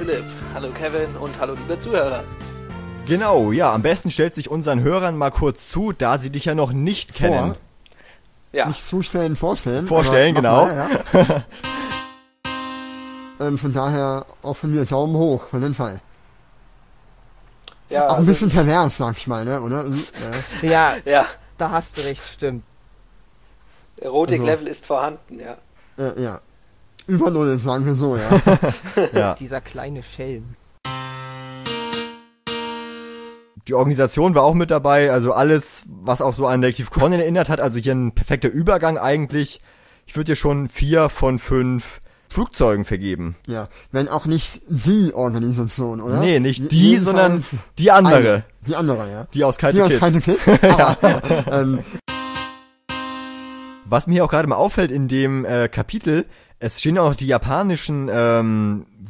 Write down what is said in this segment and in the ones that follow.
Philipp, hallo Kevin und hallo liebe Zuhörer. Genau, ja, am besten stellt sich unseren Hörern mal kurz zu, da sie dich ja noch nicht kennen. Ja. Nicht zustellen, vorstellen. Vorstellen, genau. Mal, ja. Von daher auch von mir Daumen hoch, von dem Fall. Ja, auch ein bisschen pervers, sag ich mal, ne, oder? Ja, ja, da hast du recht, stimmt. Erotik-Level ist vorhanden, ja. Ja. Über Null, sagen wir so, ja. Ja. Dieser kleine Schelm. Die Organisation war auch mit dabei, also alles, was auch so an Detektiv Conan erinnert hat, also hier ein perfekter Übergang eigentlich. Ich würde hier schon 4 von 5 Flugzeugen vergeben. Ja, wenn auch nicht die Organisation, oder? Nee, nicht die, sondern die andere. Die andere, ja. Die aus Kaito Kid. Was mir hier auch gerade mal auffällt in dem Kapitel, es stehen auch noch die japanischen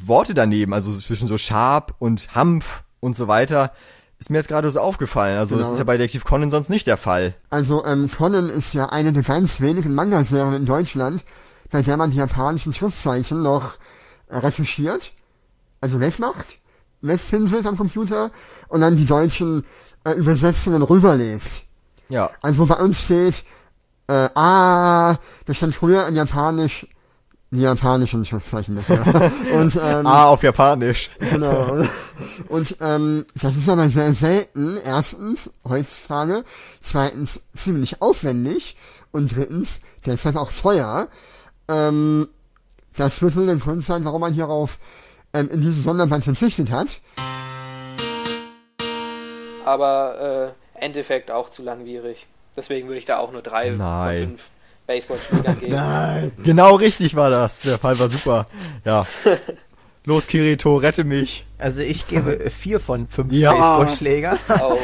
Worte daneben, also zwischen so Sharp und Hampf und so weiter. Ist mir jetzt gerade so aufgefallen, also genau. Das ist ja bei Detektiv Conan sonst nicht der Fall. Also Conan ist ja eine der ganz wenigen Manga-Serien in Deutschland, bei der man die japanischen Schriftzeichen noch retuschiert, also wegmacht, wegpinselt am Computer und dann die deutschen Übersetzungen rüberlegt. Ja. Also wo bei uns steht, das stand früher in Japanisch, die japanischen Schriftzeichen dafür. Und, auf Japanisch. Genau. Und das ist aber sehr selten, erstens heutzutage, zweitens ziemlich aufwendig und drittens deshalb auch teuer. Das wird wohl der Grund sein, warum man hierauf in diesem Sonderband verzichtet hat. Aber Endeffekt auch zu langwierig. Deswegen würde ich da auch nur 3 von 5 Baseballspielern geben. Nein, genau richtig war das. Der Fall war super. Ja. Los, Kirito, rette mich. Also ich gebe 4 von 5 Baseballschläger. Oh.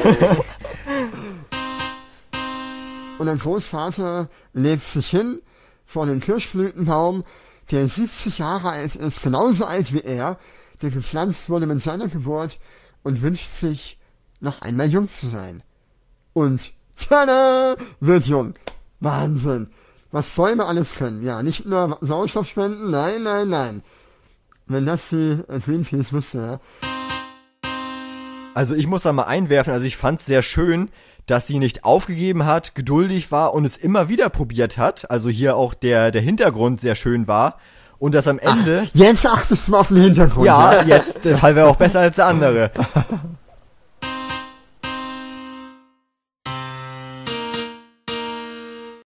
Und ein Großvater legt sich hin vor den Kirschblütenbaum, der 70 Jahre alt ist, genauso alt wie er, der gepflanzt wurde mit seiner Geburt und wünscht sich, noch einmal jung zu sein. Und tada! Wird jung. Wahnsinn. Was Bäume alles können. Ja, nicht nur Sauerstoff spenden, nein. Wenn das die Greenpeace wüsste, ja. Also ich muss da mal einwerfen, also ich fand's sehr schön, dass sie nicht aufgegeben hat, geduldig war und es immer wieder probiert hat. Also hier auch der Hintergrund sehr schön war. Und das am Ende... Ach, jetzt achtest du mal auf den Hintergrund. Ja, jetzt, weil wir auch besser als der andere.